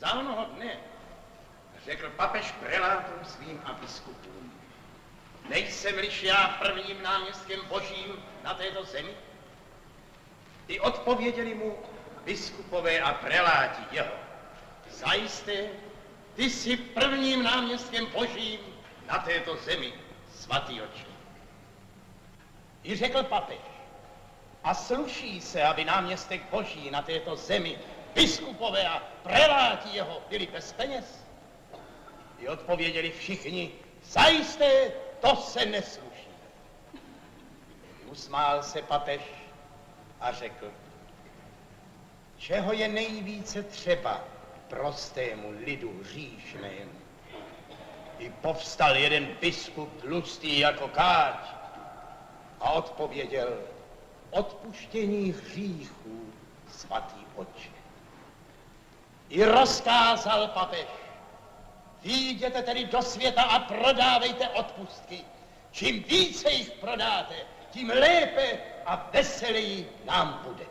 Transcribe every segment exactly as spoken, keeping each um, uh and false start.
Za onoho dne řekl papež prelátům svým a biskupům, nejsem-liž já prvním náměstkem božím na této zemi? I odpověděli mu biskupové a preláti jeho, zajisté, ty jsi prvním náměstkem božím na této zemi, svatý oče. I řekl papež, a sluší se, aby náměstek boží na této zemi, biskupové a preláti jeho byli bez peněz? I odpověděli všichni, zajisté, to se nesluší. Usmál se papež a řekl, čeho je nejvíce třeba prostému lidu říšnému. I povstal jeden biskup tlustý jako káč a odpověděl, odpuštění hříchů, svatý oče. I rozkázal papež, jděte tedy do světa a prodávejte odpustky. Čím více jich prodáte, tím lépe a veseleji nám bude.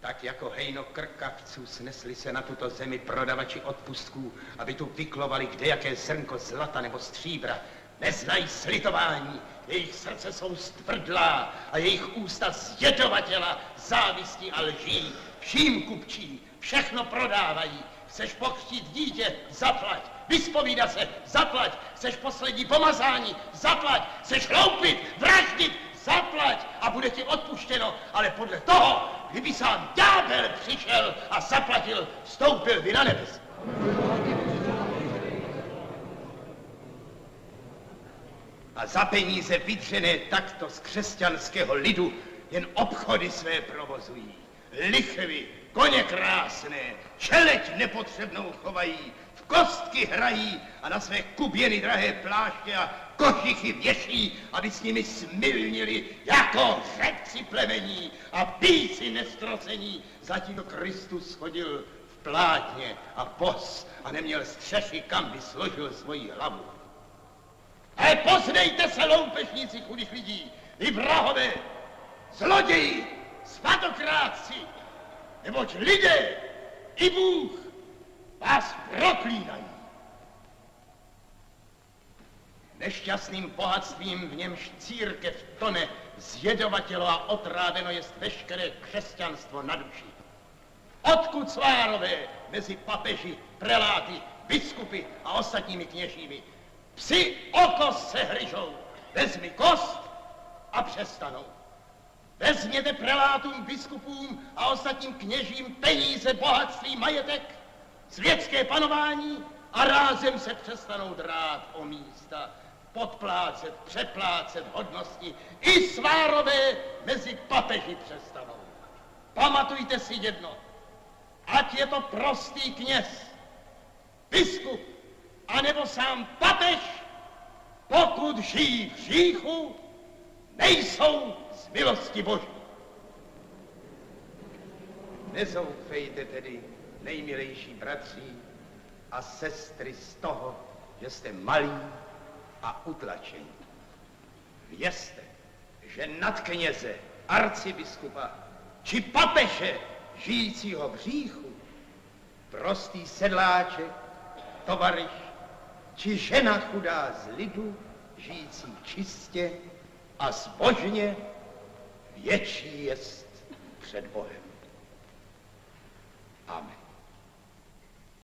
Tak jako hejno krkavců snesli se na tuto zemi prodavači odpustků, aby tu vyklovali kdejaké zrnko zlata nebo stříbra, neznají slitování, jejich srdce jsou stvrdlá a jejich ústa zjedovatela, závistí a lží, vším kupčí, všechno prodávají. Chceš pokřtít dítě? Zaplať. Vyspovídat se? Zaplať. Chceš poslední pomazání? Zaplať. Chceš loupit? Vraždit? Zaplať. A bude ti odpuštěno, ale podle toho, kdyby sám ďábel přišel a zaplatil, stoupil by na nebes. A za peníze vydřené takto z křesťanského lidu jen obchody své provozují. Lichvy, koně krásné, čeleť nepotřebnou chovají, v kostky hrají a na své kuběny drahé pláště a košichy věší, aby s nimi smilnili jako řepci plemení a píci nestrocení. Zatímco Kristus chodil v plátně a bos a neměl střechy, kam by složil svoji hlavu. Ale poznejte se, loupežníci chudých lidí, vy vrahové, zloději, svatokrátci, neboť lidé i Bůh vás proklínají. Nešťastným bohatstvím, v němž církev tone, zjedovatělo a otráveno jest veškeré křesťanstvo na duši. Odkud svárové mezi papeži, preláty, biskupy a ostatními kněžími? Psi o kost se hryžou, vezmi kost a přestanou. Vezměte prelátům, biskupům a ostatním kněžím peníze, bohatství, majetek, světské panování a rázem se přestanou drát o místa, podplácet, přeplácet hodnosti, i svárové mezi papeži přestanou. Pamatujte si jedno, ať je to prostý kněz, biskup, anebo sám papež, pokud žijí v hříchu, nejsou z milosti boží. Nezoufejte tedy, nejmilejší bratři a sestry, z toho, že jste malí a utlačení. Vězte, že nad kněze, arcibiskupa či papeže žijícího v hříchu prostý sedláček, tovaryš či žena chudá z lidu, žijící čistě a zbožně, větší jest před Bohem.